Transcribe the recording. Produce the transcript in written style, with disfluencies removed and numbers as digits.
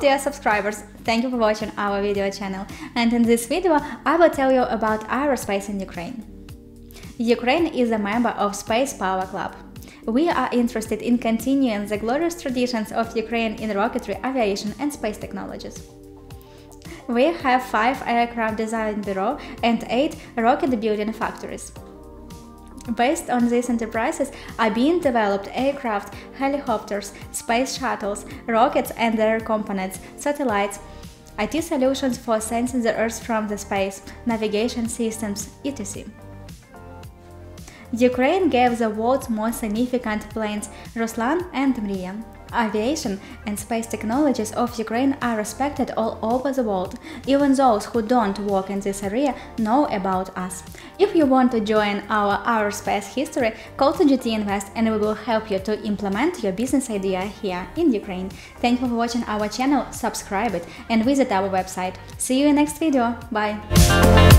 dear subscribers, thank you for watching our video channel, and in this video I will tell you about aerospace in Ukraine. Ukraine is a member of Space Power Club. We are interested in continuing the glorious traditions of Ukraine in rocketry, aviation and space technologies. We have 5 aircraft design bureaus and 8 rocket building factories. Based on these enterprises are being developed aircraft, helicopters, space shuttles, rockets and their components, satellites, IT solutions for sensing the Earth from the space, navigation systems, etc. Ukraine gave the world's most significant planes Ruslan and Mriya. Aviation and space technologies of Ukraine are respected all over the world. Even those who don't work in this area know about us. If you want to join our aerospace history, call to GT Invest and we will help you to implement your business idea here in Ukraine. Thank you for watching our channel, subscribe it and visit our website. See you in next video. Bye!